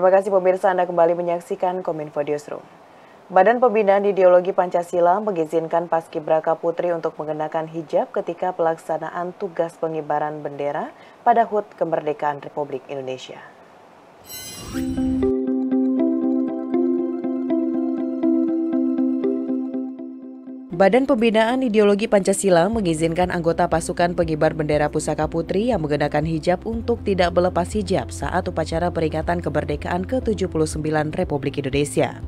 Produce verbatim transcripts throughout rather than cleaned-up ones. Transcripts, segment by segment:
Terima kasih pemirsa, Anda kembali menyaksikan Kominfo Newsroom. Badan Pembinaan Ideologi Pancasila mengizinkan Paskibraka Putri untuk mengenakan hijab ketika pelaksanaan tugas pengibaran bendera pada H U T Kemerdekaan Republik Indonesia. Badan Pembinaan Ideologi Pancasila mengizinkan anggota pasukan pengibar bendera pusaka putri yang mengenakan hijab untuk tidak melepas hijab saat upacara peringatan kemerdekaan ke tujuh puluh sembilan Republik Indonesia.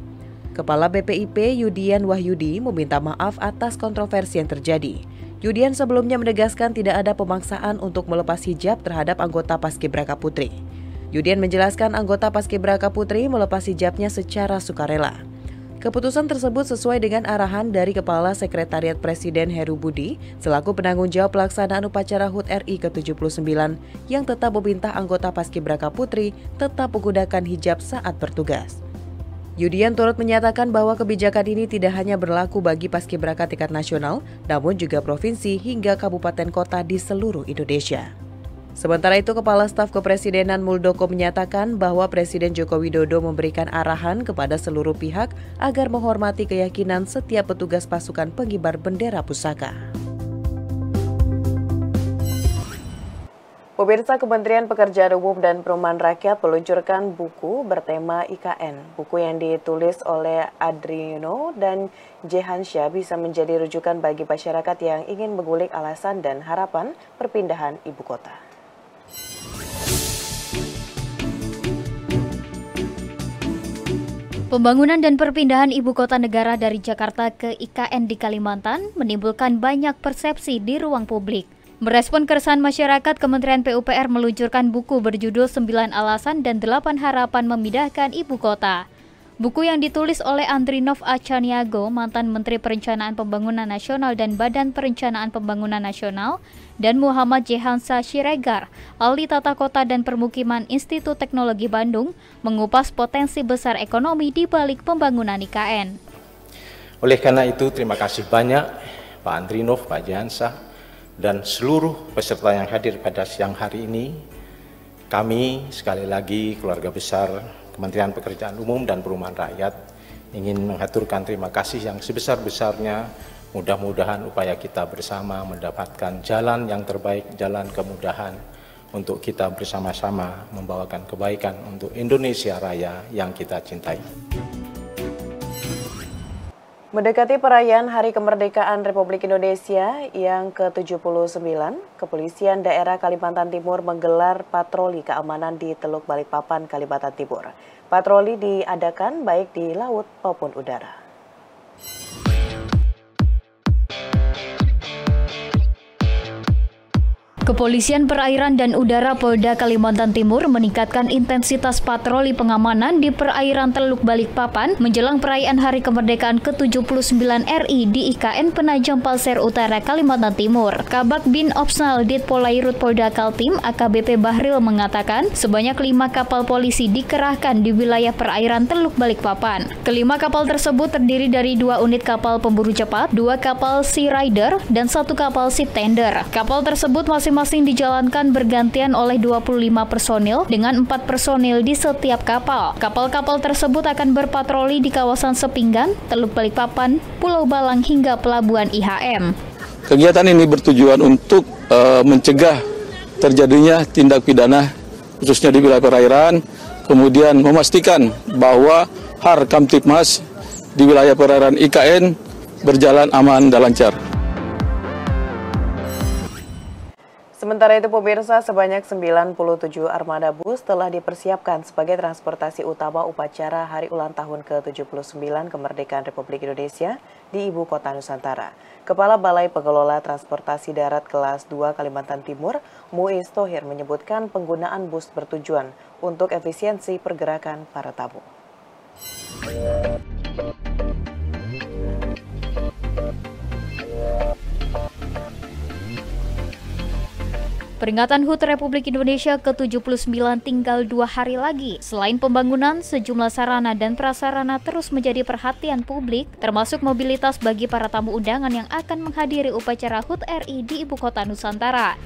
Kepala B P I P Yudian Wahyudi meminta maaf atas kontroversi yang terjadi. Yudian sebelumnya menegaskan tidak ada pemaksaan untuk melepas hijab terhadap anggota Paskibraka Putri. Yudian menjelaskan anggota Paskibraka Putri melepas hijabnya secara sukarela. Keputusan tersebut sesuai dengan arahan dari Kepala Sekretariat Presiden Heru Budi selaku penanggung jawab pelaksanaan upacara H U T R I ke tujuh puluh sembilan yang tetap meminta anggota Paskibraka Putri tetap menggunakan hijab saat bertugas. Yudian turut menyatakan bahwa kebijakan ini tidak hanya berlaku bagi Paskibraka tingkat nasional, namun juga provinsi hingga kabupaten kota di seluruh Indonesia. Sementara itu, Kepala Staf Kepresidenan Muldoko menyatakan bahwa Presiden Joko Widodo memberikan arahan kepada seluruh pihak agar menghormati keyakinan setiap petugas pasukan pengibar bendera pusaka. Pemirsa, Kementerian Pekerjaan Umum dan Perumahan Rakyat meluncurkan buku bertema I K N. Buku yang ditulis oleh Andrinof dan Jehansyah bisa menjadi rujukan bagi masyarakat yang ingin mengulik alasan dan harapan perpindahan ibu kota. Pembangunan dan perpindahan ibu kota negara dari Jakarta ke I K N di Kalimantan menimbulkan banyak persepsi di ruang publik. Merespon keresahan masyarakat, Kementerian P U P R meluncurkan buku berjudul sembilan Alasan dan delapan Harapan Memindahkan Ibu Kota. Buku yang ditulis oleh Andrinof Chaniago, mantan Menteri Perencanaan Pembangunan Nasional dan Badan Perencanaan Pembangunan Nasional, dan Muhammad Jehansyah Siregar, ahli tata kota dan permukiman Institut Teknologi Bandung, mengupas potensi besar ekonomi di balik pembangunan I K N. Oleh karena itu, terima kasih banyak Pak Andrinof, Pak Jehansyah, dan seluruh peserta yang hadir pada siang hari ini. Kami, sekali lagi, keluarga besar Kementerian Pekerjaan Umum dan Perumahan Rakyat ingin mengaturkan terima kasih yang sebesar-besarnya. Mudah-mudahan upaya kita bersama mendapatkan jalan yang terbaik, jalan kemudahan untuk kita bersama-sama membawakan kebaikan untuk Indonesia Raya yang kita cintai. Mendekati perayaan Hari Kemerdekaan Republik Indonesia yang ke tujuh puluh sembilan, Kepolisian Daerah Kalimantan Timur menggelar patroli keamanan di Teluk Balikpapan, Kalimantan Timur. Patroli diadakan baik di laut maupun udara. Kepolisian Perairan dan Udara Polda Kalimantan Timur meningkatkan intensitas patroli pengamanan di perairan Teluk Balikpapan menjelang perayaan Hari Kemerdekaan ke tujuh puluh sembilan R I di I K N Penajam Pasir Utara, Kalimantan Timur. Kabak Bin Opsnal Ditpolairut Polda Kaltim A K B P Bahril mengatakan sebanyak lima kapal polisi dikerahkan di wilayah perairan Teluk Balikpapan. Kelima kapal tersebut terdiri dari dua unit kapal pemburu cepat, dua kapal Sea Rider, dan satu kapal Ship Tender. Kapal tersebut masih masing-masing dijalankan bergantian oleh dua puluh lima personil dengan empat personil di setiap kapal. Kapal-kapal tersebut akan berpatroli di kawasan Sepinggan, Teluk Balikpapan, Pulau Balang hingga Pelabuhan I H M. Kegiatan ini bertujuan untuk e, mencegah terjadinya tindak pidana khususnya di wilayah perairan, kemudian memastikan bahwa Har Kamtipmas di wilayah perairan I K N berjalan aman dan lancar. Sementara itu pemirsa, sebanyak sembilan puluh tujuh armada bus telah dipersiapkan sebagai transportasi utama upacara Hari Ulang Tahun ke tujuh puluh sembilan Kemerdekaan Republik Indonesia di Ibu Kota Nusantara. Kepala Balai Pengelola Transportasi Darat Kelas dua Kalimantan Timur, Muis Tohir, menyebutkan penggunaan bus bertujuan untuk efisiensi pergerakan para tamu. Peringatan H U T Republik Indonesia ke tujuh puluh sembilan tinggal dua hari lagi. Selain pembangunan, sejumlah sarana dan prasarana terus menjadi perhatian publik, termasuk mobilitas bagi para tamu undangan yang akan menghadiri upacara H U T R I di Ibu Kota Nusantara.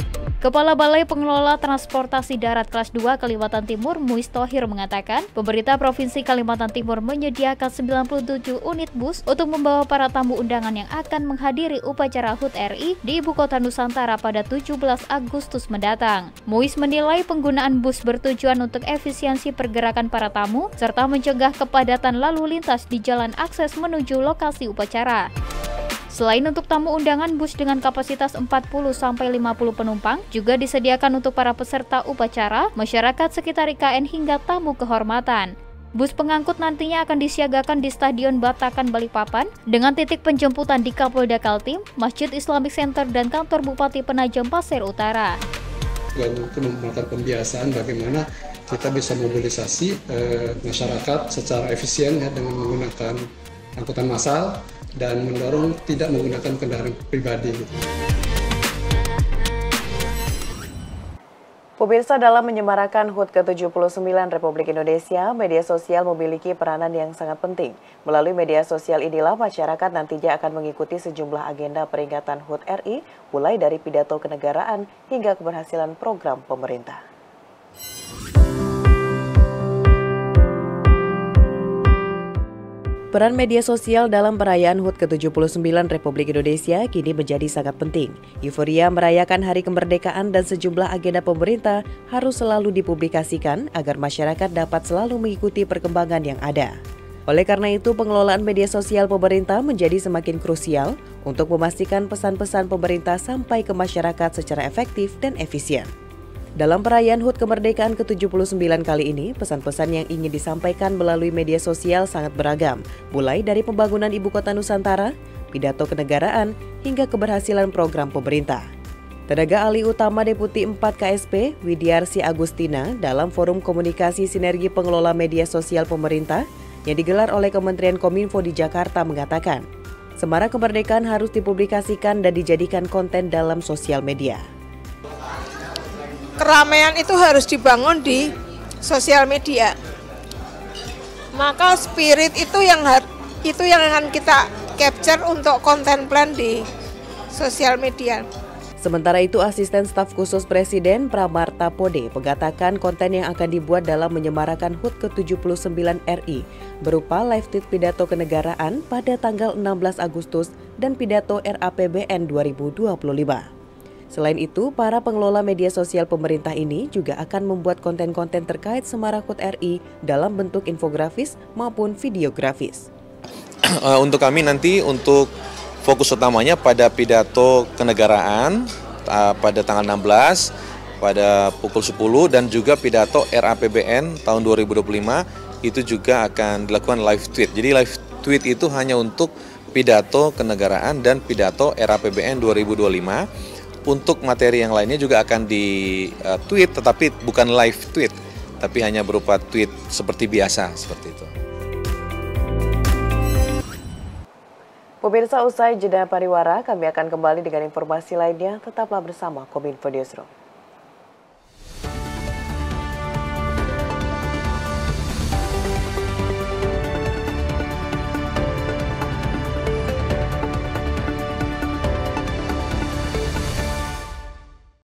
Kepala Balai Pengelola Transportasi Darat Kelas dua Kalimantan Timur, Muis Tohir, mengatakan pemerintah Provinsi Kalimantan Timur menyediakan sembilan puluh tujuh unit bus untuk membawa para tamu undangan yang akan menghadiri upacara H U T R I di Ibu Kota Nusantara pada tujuh belas Agustus mendatang. Muis menilai penggunaan bus bertujuan untuk efisiensi pergerakan para tamu serta mencegah kepadatan lalu lintas di jalan akses menuju lokasi upacara. Selain untuk tamu undangan, bus dengan kapasitas empat puluh sampai lima puluh penumpang juga disediakan untuk para peserta upacara, masyarakat sekitar I K N hingga tamu kehormatan. Bus pengangkut nantinya akan disiagakan di Stadion Batakan Balikpapan dengan titik penjemputan di Kapolda Kaltim, Masjid Islamic Center dan kantor Bupati Penajam Pasir Utara. Dan itu merupakan pembiasaan bagaimana kita bisa mobilisasi eh, masyarakat secara efisien ya, dengan menggunakan angkutan massal dan mendorong tidak menggunakan kendaraan pribadi. Pemirsa, dalam menyemarakan H U T ke tujuh puluh sembilan Republik Indonesia, media sosial memiliki peranan yang sangat penting. Melalui media sosial inilah masyarakat nantinya akan mengikuti sejumlah agenda peringatan H U T R I, mulai dari pidato kenegaraan hingga keberhasilan program pemerintah. Peran media sosial dalam perayaan H U T ke tujuh puluh sembilan Republik Indonesia kini menjadi sangat penting. Euforia merayakan hari kemerdekaan dan sejumlah agenda pemerintah harus selalu dipublikasikan agar masyarakat dapat selalu mengikuti perkembangan yang ada. Oleh karena itu, pengelolaan media sosial pemerintah menjadi semakin krusial untuk memastikan pesan-pesan pemerintah sampai ke masyarakat secara efektif dan efisien. Dalam perayaan H U T kemerdekaan ke tujuh puluh sembilan kali ini, pesan-pesan yang ingin disampaikan melalui media sosial sangat beragam, mulai dari pembangunan Ibu Kota Nusantara, pidato kenegaraan, hingga keberhasilan program pemerintah. Tenaga ahli utama Deputi empat K S P, Widiarsi Agustina, dalam Forum Komunikasi Sinergi Pengelola Media Sosial Pemerintah yang digelar oleh Kementerian Kominfo di Jakarta mengatakan, semarak kemerdekaan harus dipublikasikan dan dijadikan konten dalam sosial media. Keramaian itu harus dibangun di sosial media. Maka spirit itu yang itu yang akan kita capture untuk konten plan di sosial media. Sementara itu, Asisten Staf Khusus Presiden Prabarta Pode mengatakan konten yang akan dibuat dalam menyemarakan H U T ke tujuh puluh sembilan R I berupa live tweet pidato kenegaraan pada tanggal enam belas Agustus dan pidato R A P B N dua ribu dua puluh lima. Selain itu, para pengelola media sosial pemerintah ini juga akan membuat konten-konten terkait semarak H U T R I dalam bentuk infografis maupun videografis. Untuk kami nanti untuk fokus utamanya pada pidato kenegaraan pada tanggal enam belas pada pukul sepuluh dan juga pidato R A P B N tahun dua ribu dua puluh lima itu juga akan dilakukan live tweet. Jadi live tweet itu hanya untuk pidato kenegaraan dan pidato R A P B N dua ribu dua puluh lima. Untuk materi yang lainnya juga akan di-tweet, tetapi bukan live tweet, tapi hanya berupa tweet seperti biasa, seperti itu. Pemirsa, usai jeda pariwara, kami akan kembali dengan informasi lainnya. Tetaplah bersama Kominfo Newsroom.